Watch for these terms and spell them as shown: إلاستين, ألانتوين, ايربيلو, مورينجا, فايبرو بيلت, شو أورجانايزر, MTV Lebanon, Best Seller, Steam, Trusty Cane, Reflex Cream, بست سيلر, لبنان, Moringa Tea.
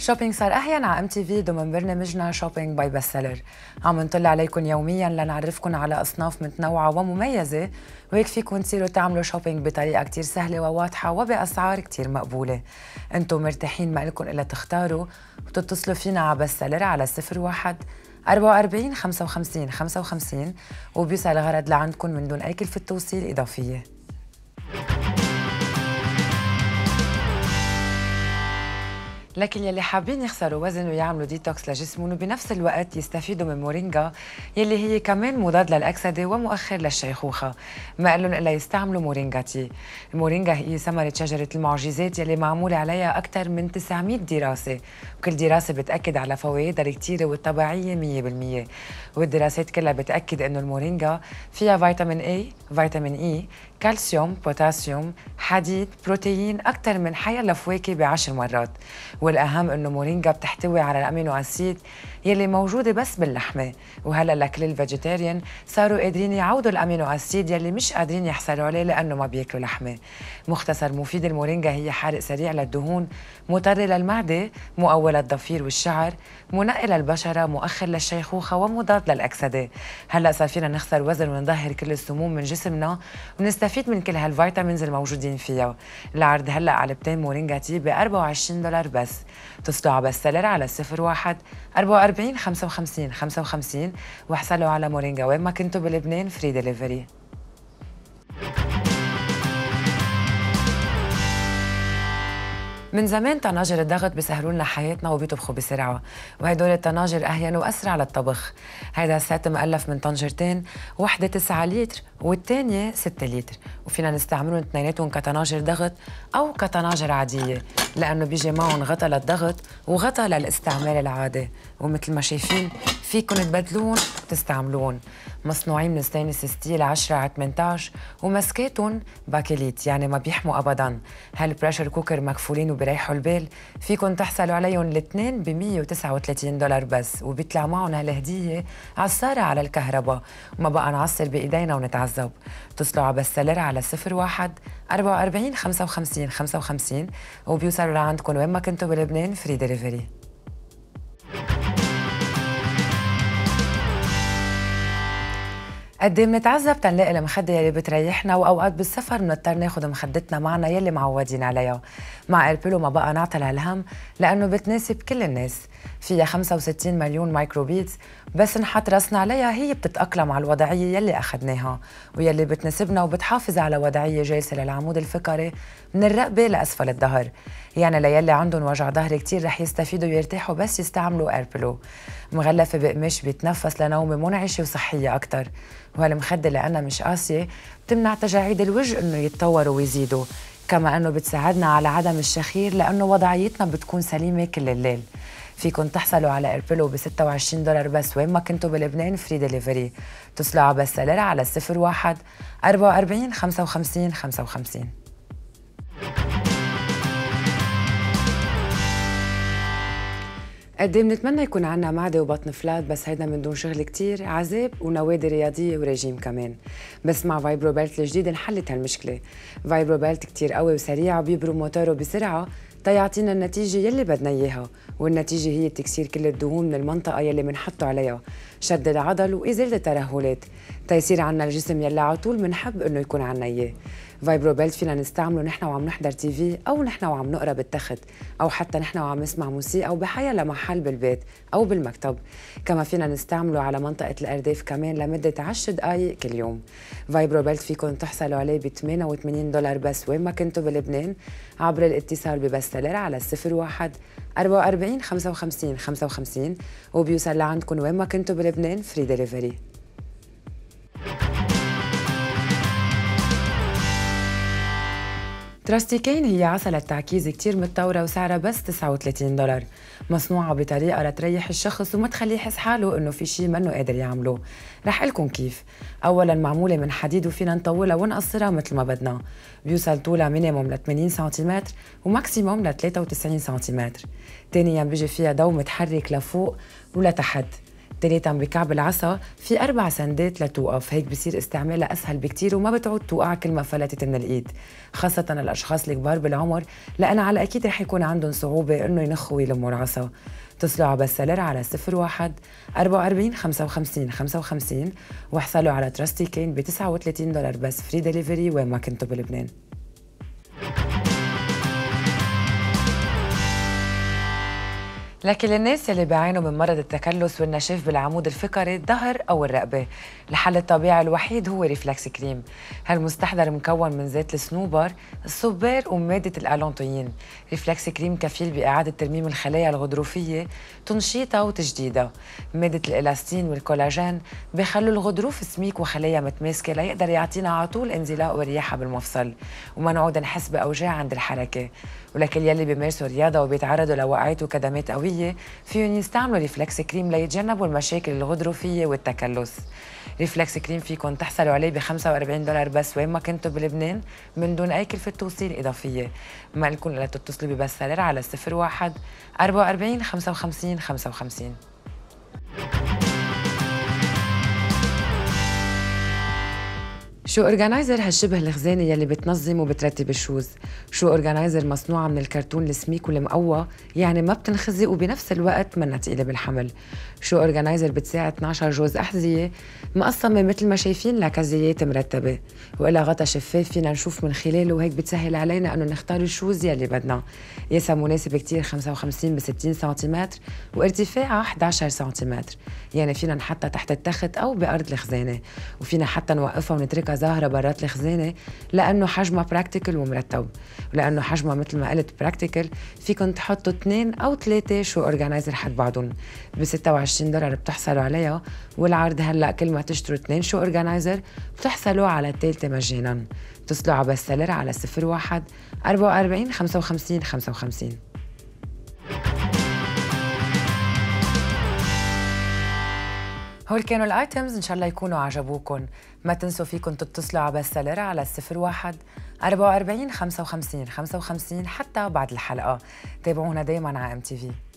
شوبينج صار أحيانا على MTV ضمن برنامجنا شوبينج باي بست سيلر. عم نطلع عليكم يوميا لنعرفكم على أصناف متنوعة ومميزة، وهيك فيكم تصيروا تعملوا شوبينج بطريقة كتير سهلة وواضحة وبأسعار كتير مقبولة. انتم مرتاحين ما إلكم إلا تختاروا وتتصلوا فينا على بست سيلر على 01 44 55 55 وبيوصل الغرض لعندكم من دون أي كلفة توصيل إضافية. لكن يلي حابين يخسروا وزن ويعملوا ديتوكس لجسمهم وبنفس الوقت يستفيدوا من مورينجا يلي هي كمان مضاد للأكسدة ومؤخر للشيخوخة، ما قالن إلا يستعملوا مورينجا تي. المورينجا هي ثمرة شجرة المعجزات يلي معمول عليها أكثر من 900 دراسة، وكل دراسة بتأكد على فوائدها الكتيرة والطبيعية 100%، والدراسات كلها بتأكد إنه المورينجا فيها فيتامين A، فيتامين E، كالسيوم، بوتاسيوم، حديد، بروتين، أكثر من حيا الفواكه ب10 مرات، والأهم إنه مورينجا بتحتوي على الأمينو أسيد يلي موجودة بس باللحمة، وهلا لكل الفيجيتيريان صاروا قادرين يعودوا الأمينو أسيد يلي مش قادرين يحصلوا عليه لأنه ما بياكلوا لحمة. مختصر مفيد المورينجا هي حارق سريع للدهون، مطر للمعدة، مقوي للضفير والشعر، منقي للبشرة، مؤخر للشيخوخة ومضاد للأكسدة. هلا صار فينا نخسر وزن ونظهر كل السموم من جسمنا ونستفيد من كل هالفيتامينز الموجودين فيها. العرض هلا على بتين مورينجا تي ب$24 بس. اتصلوا على بست سيلر على 01 44 55 55 واحصلوا على مورينجا وين ما كنتوا بلبنان، فري ديليفري. من زمان طناجر الضغط بيسهلوا لنا حياتنا وبيطبخوا بسرعه، وهدول الطناجر اهين واسرع للطبخ. هذا السات مؤلف من طنجرتين، وحده 9 لتر والثانيه 6 لتر، وفينا نستعملهم اثنيناتهم كطناجر ضغط او كطناجر عاديه، لانه بيجي معهم غطا للضغط وغطا للاستعمال العادي، ومثل ما شايفين فيكم تبدلون وتستعملون. مصنوعين من ستينلس ستيل 10×18 ومسكاتهم باكليت يعني ما بيحموا ابدا. هالبريشر كوكر مكفولين وبريحوا البال، فيكم تحصلوا عليهم الاثنين ب$139 بس، وبيطلع معهم هالهديه عصاره على الكهرباء وما بقى نعصر بايدينا ونتعذب. اتصلوا على بست سيلر على 01 44 55 55 وبيوصلوا لعندكم وين ما كنتوا بلبنان، فري ديليفري. قد ايه بنتعذب تنلاقي المخده يلي بتريحنا، واوقات بالسفر بنضطر ناخذ مخدتنا معنا يلي معودين عليها. مع ايربيلو ما بقى نعطي الهم لانه بتناسب كل الناس، فيها 65 مليون مايكروبيتس، بس نحط راسنا عليها هي بتتاقلم على الوضعيه يلي اخذناها ويلي بتناسبنا، وبتحافظ على وضعيه جالسه للعمود الفقري من الرقبه لاسفل الظهر. يعني ليلي عندهم وجع ظهر كتير رح يستفيدوا ويرتاحوا بس يستعملوا ايربيلو. مغلفه بقماش بيتنفس لنومه منعشه وصحيه اكثر، وهالمخده لانها مش قاسيه بتمنع تجاعيد الوجه انه يتطوروا ويزيدوا، كما انه بتساعدنا على عدم الشخير لانه وضعيتنا بتكون سليمه كل الليل. فيكم تحصلوا على ايربيلو ب$26 بس وين ما كنتوا بلبنان، فري ديليفري. اتصلوا على بست سيلر على 01 44 55 55 55. قد ايه بنتمنى يكون عنا معدة وبطن فلات، بس هيدا من دون شغل كتير، عذاب ونوادي رياضية ورجيم كمان. بس مع فايبرو بيلت الجديد انحلت هالمشكلة. فايبرو بيلت كتير قوي وسريع وبيبرم موتوره بسرعة تيعطينا النتيجة يلي بدنا إياها، والنتيجة هي تكسير كل الدهون من المنطقة يلي بنحطه عليها، شد العضل وإزالة الترهلات، تيصير عنا الجسم يلي على طول بنحب إنه يكون عنا إياه. فايبرو بيلت فينا نستعمله نحن وعم نحضر TV، أو نحن وعم نقرا بالتخت، أو حتى نحن وعم نسمع موسيقى، أو بحيا لمحل بالبيت أو بالمكتب. كما فينا نستعمله على منطقة الأرداف كمان لمدة 10 دقايق كل يوم. فايبرو بيلت فيكم تحصلوا عليه ب$88 بس وين ما كنتوا بلبنان، عبر الاتصال ببست سيلر على 01 44 55 55 55 وبيوصل لعندكم وين ما كنتوا بلبنان، فري ديليفري. تراستي كين هي عسل التعكيز كتير متطورة وسعرها بس $39، مصنوعة بطريقة لتريح الشخص وما تخليه يحس حاله انه في شي منه قادر يعمله. رح قلكن كيف. اولا معمولة من حديد وفينا نطولها ونقصرها مثل ما بدنا، بيوصل طولها مينيموم ل 80 سنتيمتر وماكسيموم ل 93 سنتيمتر. ثانيا بيجي فيها ضو متحرك لفوق ولتحت، ثالثا بكعب العصا في 4 سندات لتوقف، هيك بصير استعمالها اسهل بكتير وما بتعود توقع كل ما فلتت من الايد، خاصة الاشخاص الكبار بالعمر لأنه على اكيد رح يكون عندهم صعوبة انه ينخوا ويلموا العصا. اتصلوا على بست سيلر على 01 44 55 55 واحصلوا على تراستي كين ب $39 بس فري دليفري وين ما كنتوا بلبنان. لكن الناس اللي بيعانوا من مرض التكلس والنشاف بالعمود الفقري الظهر أو الرقبة، الحل الطبيعي الوحيد هو ريفلكس كريم. هالمستحضر مكون من زيت الصنوبر، الصبار ومادة الألانتوين. ريفلكس كريم كفيل بإعادة ترميم الخلايا الغضروفية، تنشيطها وتجديدها. مادة الإلاستين والكولاجين بيخلوا الغضروف سميك وخلايا متماسكة ليقدر يعطينا على طول انزلاق ورياحة بالمفصل، وما نعود نحس بأوجاع عند الحركة. ولكل يلي بيمارسوا رياضة وبيتعرضوا لوقعات وكدمات قوية فيهم يستعملوا ريفلكس كريم ليتجنبوا المشاكل الغضروفيه والتكلس. ريفلكس كريم فيكم تحصلوا عليه ب $45 بس وين ما كنتوا بلبنان من دون اي كلفه توصيل اضافيه. ما لكم الا تتصلوا ببست سيلر على 01 44 55 55. شو أورجانايزر هالشبه الخزانة يلي بتنظم وبترتب الشوز. شو أورجانايزر مصنوعة من الكرتون السميك والمقوى، يعني ما بتنخزي وبنفس الوقت منا تقيلة بالحمل. شو أورجانايزر بتساعد 12 جوز أحذية مقسمة مثل ما شايفين لكزيات مرتبة، وإلها غطا شفاف فينا نشوف من خلاله، وهيك بتسهل علينا إنه نختار الشوز يلي بدنا. قياسها مناسب كتير 55 ب 60 سنتيمتر وارتفاعها 11 سنتيمتر، يعني فينا نحطها تحت التخت أو بأرض الخزانة، وفينا حتى نوقفها ونتركها ظاهرة برات الخزانة لأنه حجمها براكتيكل ومرتب. ولأنه حجمها مثل ما قلت براكتيكل فيكن تحطوا 2 أو 3 شو أورجانايزر حد بعضهم. ب $26 بتحصلوا عليها، والعرض هلأ كل ما تشتروا 2 شو أورجانايزر بتحصلوا على الثالثة مجانا. اتصلوا على بست سيلر على 01 44 55 55. هول كانوا الايتمز، ان شاء الله يكونوا عجبوكم. ما تنسوا فيكم تتصلوا على بست سيلر على 01 44 55 55 حتى بعد الحلقه. تابعونا دايما على MTV.